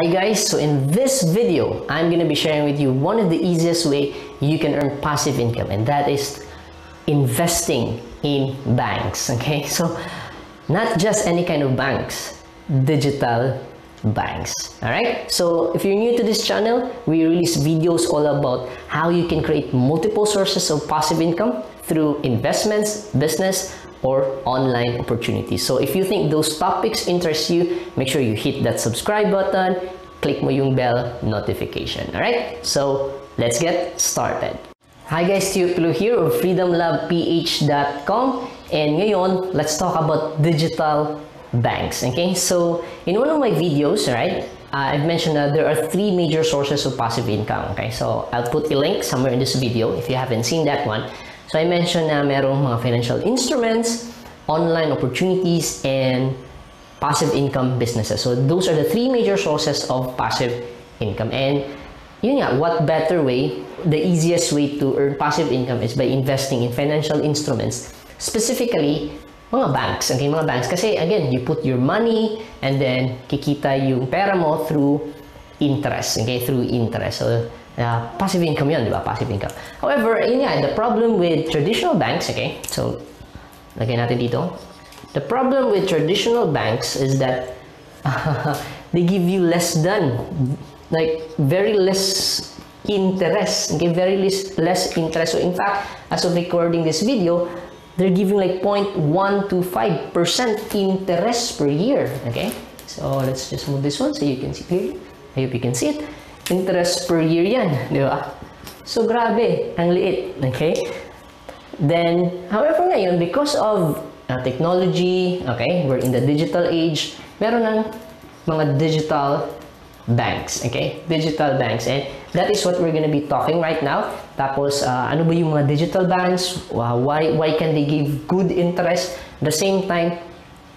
Hi guys, so in this video, I'm gonna be sharing with you one of the easiest way you can earn passive income, and that is investing in banks, okay? So not just any kind of banks, digital banks, all right? So if you're new to this channel, we release videos all about how you can create multiple sources of passive income through investments, business, or online opportunities. So if you think those topics interest you, make sure you hit that subscribe button, click mo yung bell notification. All right, so let's get started. Hi guys, Tiyo Pilo here of freedomlabph.com, and ngayon let's talk about digital banks. Okay, so in one of my videos, right, I've mentioned that there are three major sources of passive income. Okay, so I'll put a link somewhere in this video if you haven't seen that one. So I mentioned na merong mga financial instruments, online opportunities, and passive income businesses. So those are the three major sources of passive income. And yun nga, what better way, the easiest way to earn passive income is by investing in financial instruments, specifically mga banks. Okay, mga banks. Kasi again, you put your money and then kikita yung pera mo through interest. Okay, through interest. So passive income yun, di ba? Passive income. However, yun nga, the problem with traditional banks, okay? So, lagay natin dito. The problem with traditional banks is that they give you less than, like, very less interest. Okay, very less interest. So, in fact, as of recording this video, they're giving like 0.125% interest per year, okay? So, let's just move this one so you can see clearly. I hope you can see it. Interest per year yan, di ba? So, grabe, ang liit, okay? Then, however ngayon, because of technology, okay, we're in the digital age, meron ng mga digital banks, okay? Digital banks, and that is what we're gonna be talking right now. Tapos, ano ba yung mga digital banks? Why can they give good interest? At the same time,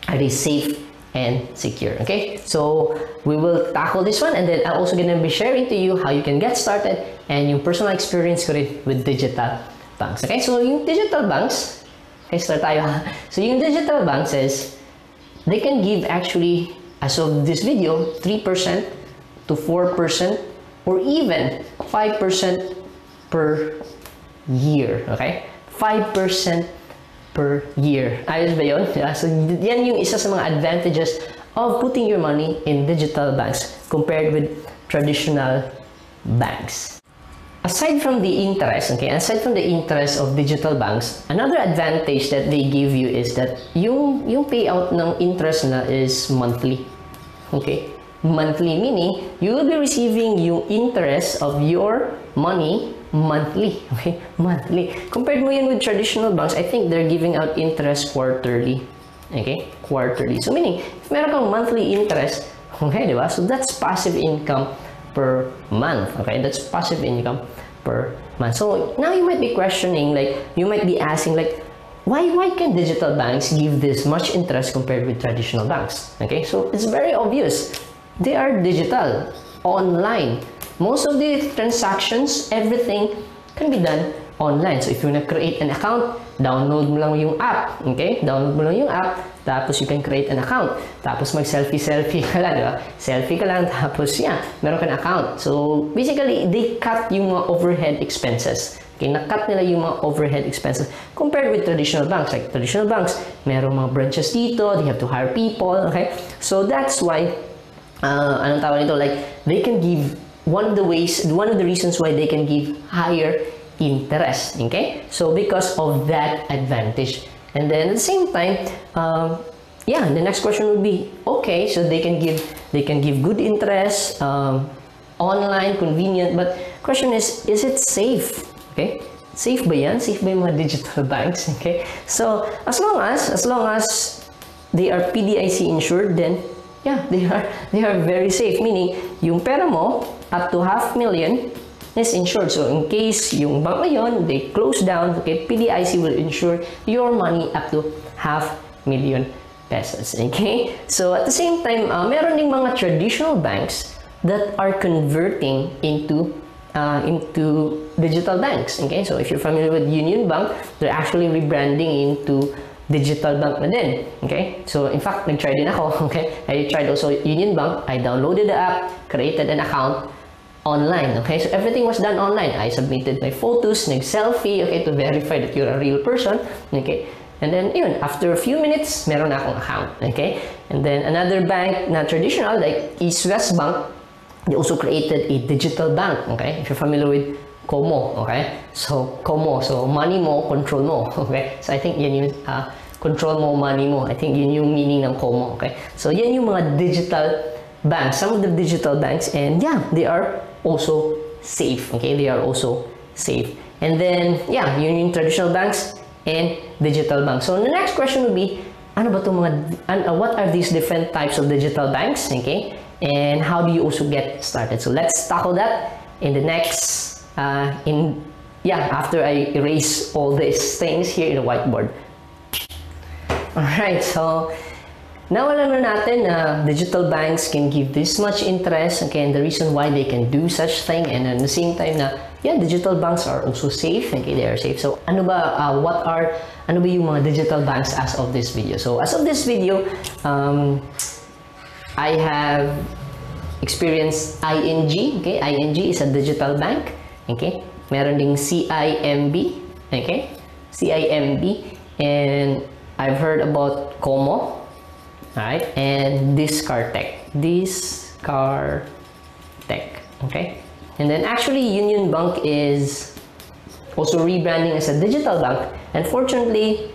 are they safe and secure? Okay, so we will tackle this one, and then I'm also gonna be sharing to you how you can get started and yung personal experience ko rin with digital banks. Okay, so yung digital banks, okay, start tayo. So yung digital banks is, they can give actually, as of this video, 3% to 4% or even 5% per year, okay? 5% per year. Ayos ba yun? Yeah, so yan yung isa sa mga advantages of putting your money in digital banks compared with traditional banks. Aside from the interest, okay, aside from the interest of digital banks, another advantage that they give you is that yung payout ng interest na is monthly. Okay? Monthly meaning you will be receiving yung interest of your money monthly, okay? Monthly. Compared mo yun with traditional banks, I think they're giving out interest quarterly, okay? Quarterly. So meaning, if meron kang monthly interest, okay, di ba? So that's passive income per month, okay? That's passive income per month. So now you might be questioning, like, you might be asking, like, why can digital banks give this much interest compared with traditional banks? Okay, so it's very obvious. They are digital, online. Most of the transactions, everything can be done online. So if you wanna create an account, download mo lang yung app, okay? Download mo lang yung app, tapos you can create an account. Tapos mag-selfie-selfie ka lang, di ba? Selfie ka lang, tapos yeah, meron ka na account. So basically, they cut yung mga overhead expenses. Okay, na-cut nila yung mga overhead expenses compared with traditional banks. Like traditional banks, merong mga branches dito, they have to hire people, okay? So that's why, anong tawag nito? Like, they can give one of the reasons why they can give higher interest, okay? So because of that advantage. And then at the same time, yeah, the next question would be, okay, so they can give good interest, online, convenient, but question is it safe? Okay, safe ba yan? Safe ba yung mga digital banks? Okay, so as long as they are PDIC insured, then yeah, they are very safe. Meaning, yung pera mo, up to $500,000 is insured. So, in case yung bank ngayon, they close down, okay, PDIC will insure your money up to ₱500,000. Okay? So, at the same time, meron ding mga traditional banks that are converting into digital banks. Okay? So, if you're familiar with Union Bank, they're actually rebranding into digital bank na din. Okay? So, in fact, nag-try din ako. Okay? I tried also Union Bank. I downloaded the app, created an account online. Okay? So, everything was done online. I submitted my photos, nag-selfie, okay, to verify that you're a real person. Okay? And then, yun, after a few minutes, meron na akong account. Okay? And then, another bank na traditional, like East West Bank, they also created a digital bank. Okay? If you're familiar with Komo, okay? So, Komo. So, money mo, control mo. Okay? So, I think yun yung, control mo, money mo. I think yun yung meaning ng Komo. Okay? So, yun yung mga digital banks. Some of the digital banks, and yeah, they are also safe. Okay? They are also safe. And then, yeah, yun yung traditional banks and digital banks. So the next question would be, ano ba itong mga, what are these different types of digital banks? Okay, and how do you also get started? So let's tackle that in the next, after I erase all these things here in the whiteboard. Alright, so now alam na natin na digital banks can give this much interest, okay, and the reason why they can do such thing, and at the same time na, yeah, digital banks are also safe. Okay, they are safe. So, ano ba yung mga digital banks as of this video? So, as of this video, I have experienced ING. Okay, ING is a digital bank. Okay, meron ding CIMB. Okay, CIMB. And I've heard about Komo. Alright, and Diskartech. Diskartech. Okay. And then actually, Union Bank is also rebranding as a digital bank. Unfortunately,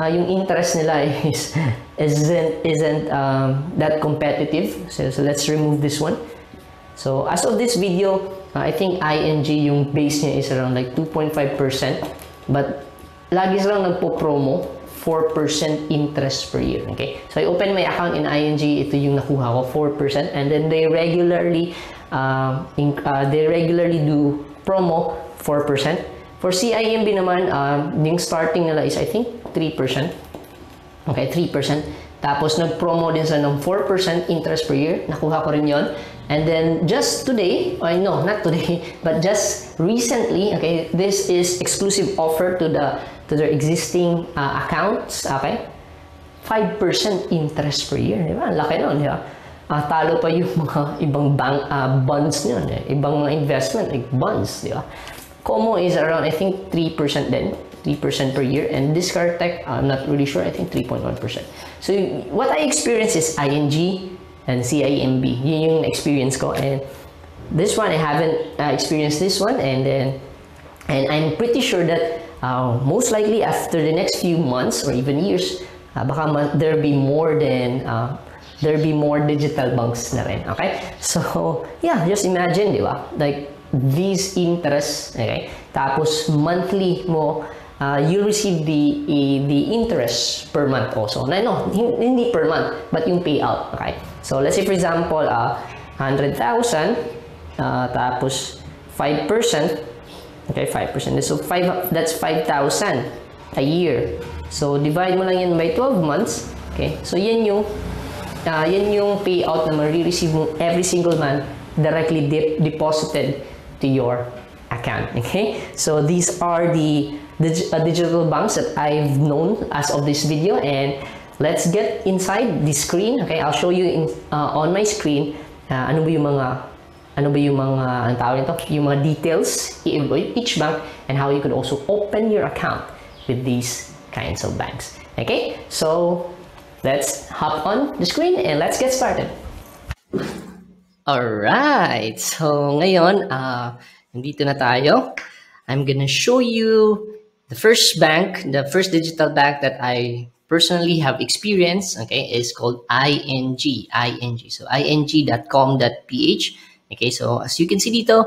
yung interest nila isn't that competitive. So let's remove this one. So as of this video, I think ING yung base niya is around like 2.5%. But lagi silang nagpo-promo 4% interest per year. Okay, so I opened my account in ING. Ito yung nakuha ko, 4%. And then they regularly do promo 4%. For CIMB naman, yung starting nila is I think 3%. Okay, 3%. Tapos nag-promo din sa ng 4% interest per year. Nakuha ko rin yun. And then just today, I know not today, but just recently, okay, this is exclusive offer to their existing accounts. Okay, 5% interest per year. Di ba? Ang laki nun, di ba? Talo pa yung mga ibang bank, bonds nyo, eh. Ibang mga investment like bonds, di ba? Komo is around, I think, 3% then, 3% per year, and Diskartech, I'm not really sure, I think 3.1%. So, what I experienced is ING and CIMB, yun yung experience ko, and this one, I haven't experienced this one, and I'm pretty sure that most likely after the next few months or even years, baka there'll be more than there'll be more digital banks na rin, okay? So, yeah, just imagine, di ba? Like, these interests, okay? Tapos, monthly mo, you receive the interest per month also. No, no, hindi per month, but yung payout, okay? So, let's say, for example, 100,000, tapos 5%, okay, 5%. So, that's 5,000 a year. So, divide mo lang yan by 12 months, okay? So, yan yung payout na marireceive mo every single month directly deposited to your account. Okay? So, these are the digital banks that I've known as of this video. And let's get inside the screen. Okay? I'll show you on my screen ano ba yung mga details of each bank and how you could also open your account with these kinds of banks. Okay? So, let's hop on the screen and let's get started. Alright, so ngayon, nandito na tayo. I'm gonna show you the first bank, the first digital bank that I personally have experienced, okay, is called ING, ING. So, ing.com.ph. Okay, so as you can see dito,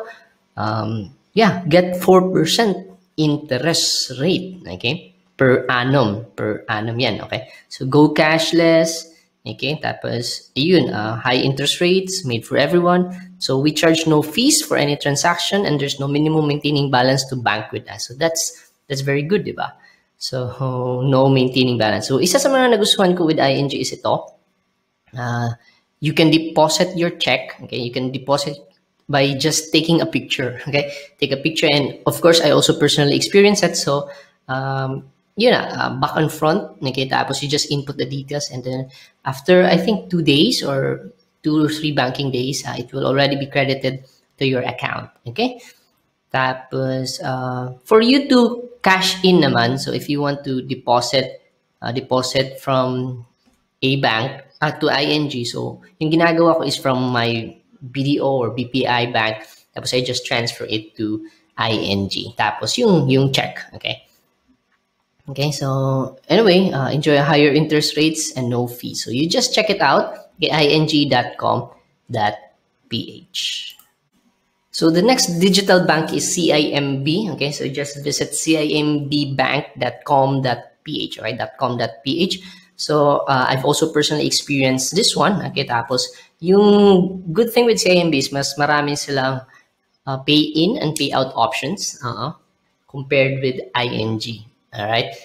yeah, get 4% interest rate, okay? Per annum yan, okay? So, go cashless, okay? Tapos, yun, high interest rates, made for everyone. So, we charge no fees for any transaction and there's no minimum maintaining balance to bank with us. So, that's very good, di ba? So, no maintaining balance. So, isa sa mga nagustuhan ko with ING is ito. You can deposit your check, okay? You can deposit by just taking a picture, okay? Take a picture and, of course, I also personally experienced that. So, yun na, back and front, okay, tapos you just input the details, and then after, I think, 2 days or 2 or 3 banking days, it will already be credited to your account, okay? Tapos, for you to cash in naman, so if you want to deposit, deposit from a bank to ING, so yung ginagawa ko is from my BDO or BPI bank, tapos I just transfer it to ING, tapos yung check, okay? Okay, so anyway, enjoy higher interest rates and no fees. So you just check it out, okay, ing.com.ph. So the next digital bank is CIMB. Okay, so just visit cimbbank.com.ph, right? .com.ph. So I've also personally experienced this one. Okay, tapos yung good thing with CIMB is mas marami silang pay in and pay out options compared with ING. Alright,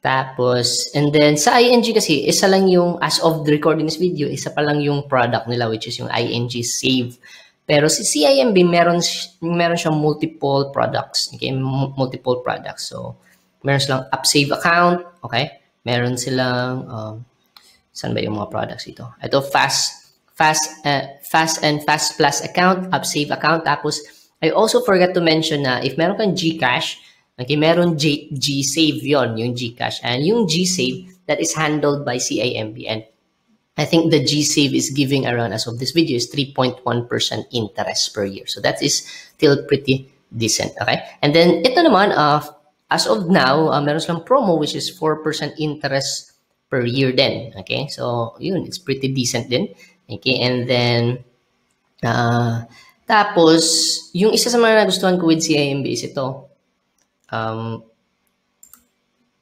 tapos, and then sa ING kasi, isa lang yung, as of the recording this video, isa pa lang yung product nila, which is yung ING Save. Pero si CIMB, meron siyang multiple products, okay, multiple products. So, meron silang up-save account, okay, meron silang, saan ba yung mga products ito? Ito, fast plus account, up-save account, tapos, I also forgot to mention na, if meron kang GCash, okay, meron G-Save yon, yung GCash. And yung G-Save, that is handled by CIMB. And I think the G-Save is giving around, as of this video, is 3.1% interest per year. So that is still pretty decent, okay? And then ito naman, as of now, meron silang promo, which is 4% interest per year then, okay? So yun, it's pretty decent din, okay? And then, tapos, yung isa sa mga nagustuhan ko with CIMB is ito.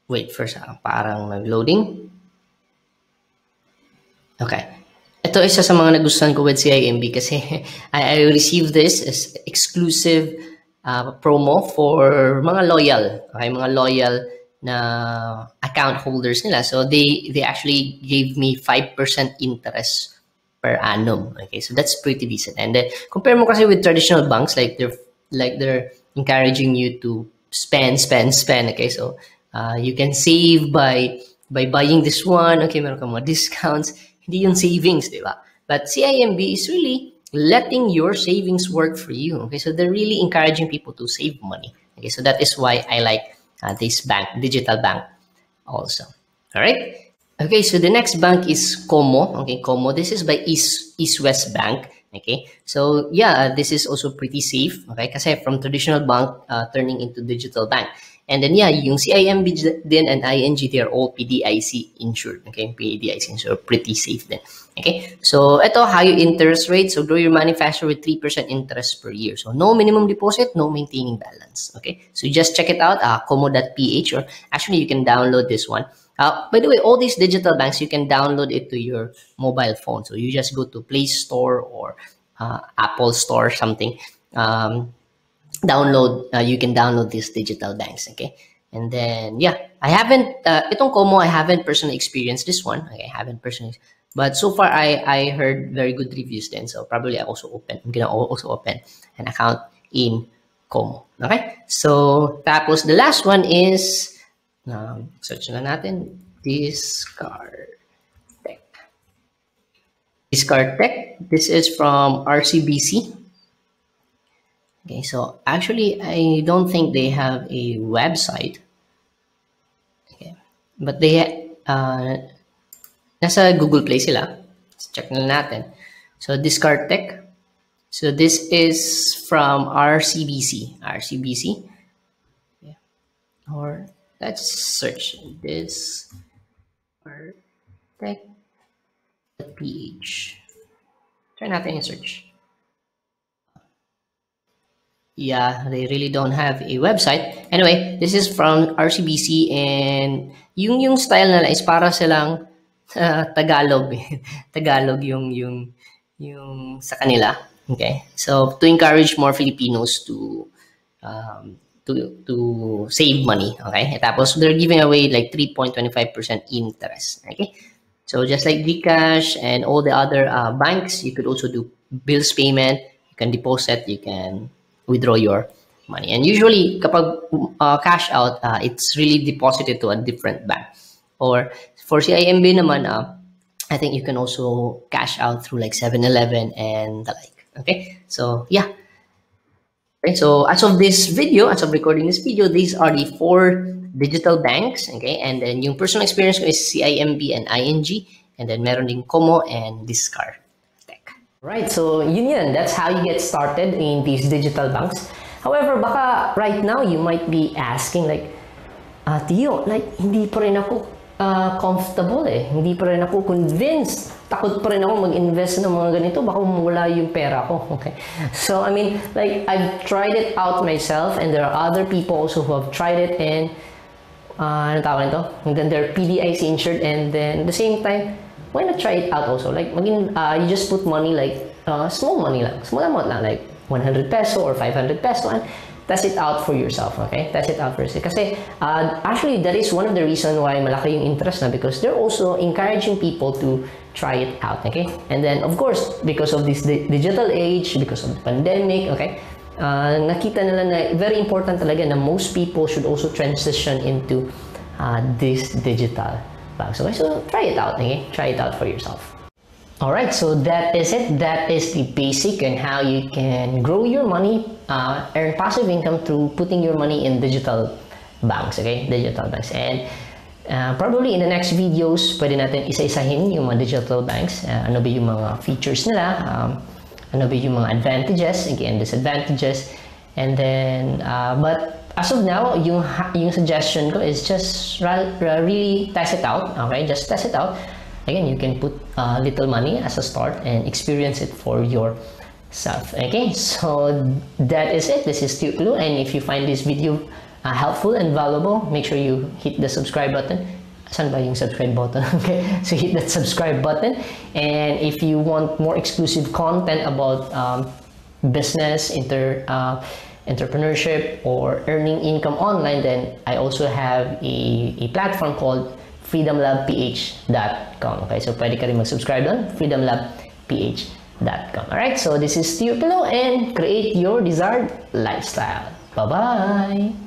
Wait first, parang mag-loading. Okay. Ito isa sa mga nagustuhan ko with CIMB kasi I received this as exclusive promo for mga loyal. Okay, mga loyal na account holders nila. So they actually gave me 5% interest per annum. Okay, so that's pretty decent. And then compare mo kasi with traditional banks, like they're encouraging you to spend, okay? So you can save by buying this one, okay, meron ka mga discounts, hindi yung savings, di ba? But CIMB is really letting your savings work for you, okay? So they're really encouraging people to save money, okay? So that is why I like this bank, digital bank also, all right? Okay, so the next bank is Komo, okay, Komo. This is by East West Bank. Okay, so yeah, this is also pretty safe, okay, kasi from traditional bank turning into digital bank. And then yeah, yung CIMB din and ING, they're all PDIC insured, okay, PDIC insured, pretty safe then, okay? So ito, higher interest rate, so grow your money faster with 3% interest per year. So no minimum deposit, no maintaining balance, okay? So just check it out, komo.ph, or actually you can download this one. By the way, all these digital banks, you can download it to your mobile phone. So you just go to Play Store or Apple Store or something. You can download these digital banks, okay? And then, yeah, I haven't, itong Komo, I haven't personally experienced this one. Okay, I haven't personally, but so far I heard very good reviews then. So probably I'm gonna also open an account in Komo, okay? So tapos the last one is, search na natin, Diskartech. Diskartech, this is from RCBC. Okay, so actually, I don't think they have a website. Okay, but they, nasa Google Play sila. Let's check na natin. So Diskartech. So this is from RCBC. RCBC. Yeah. Or let's search this Diskartech.ph. Try natin yung search. Yeah, they really don't have a website. Anyway, this is from RCBC, and yung style nila is para silang Tagalog. Tagalog yung sa kanila. Okay. So to encourage more Filipinos to save money, okay? Tapos they're giving away like 3.25% interest, okay? So just like GCash and all the other banks, you could also do bills payment, you can deposit, you can withdraw your money. And usually, kapag cash out, it's really deposited to a different bank. Or for CIMB naman, I think you can also cash out through like 7-Eleven and the like. Okay, so yeah. Okay, so as of this video, as of recording this video, these are the 4 digital banks. Okay, and then yung personal experience ko is CIMB and ING, and then meron ding Komo and Diskartech. Right, so yun yan. That's how you get started in these digital banks. However, baka right now you might be asking like, Tiyo, like hindi pa rin ako comfortable eh. Hindi pa rin ako convinced. Takot pa rin ako mag-invest ng mga ganito. Baka mawala yung pera ko. Okay. So, I mean, like I've tried it out myself, and there are other people also who have tried it, and ano tawag nito? And then they're PDIC insured, and then at the same time, why not try it out also? Like, you just put money like, small money lang. Small amount lang, like 100 peso or 500 peso and test it out for yourself, okay? Test it out for yourself. Kasi actually, that is one of the reasons why malaki yung interest na, because they're also encouraging people to try it out, okay? And then, of course, because of this digital age, because of the pandemic, okay? Nakita nila na very important talaga na most people should also transition into this digital banks. Okay? So, try it out, okay? Try it out for yourself. Alright, so that is it. That is the basic and how you can grow your money, earn passive income through putting your money in digital banks, okay? Digital banks. And probably in the next videos, pwede natin isa-isahin yung mga digital banks. Ano ba yung mga features nila? Ano ba yung mga advantages? Again, disadvantages. And then, but as of now, yung suggestion ko is just really test it out, okay? Just test it out. Again, you can put a little money as a start and experience it for yourself. Okay, so that is it. This is Tiyo Pilo, and if you find this video helpful and valuable, make sure you hit the subscribe button. Saan ba yung subscribe button? Okay, so hit that subscribe button. And if you want more exclusive content about business, entrepreneurship, or earning income online, then I also have a platform called freedomlabph.com. Okay, so pwede ka rin mag-subscribe doon, freedomlabph.com. Alright, so this is Tiyo Pilo, and create your desired lifestyle. Bye-bye!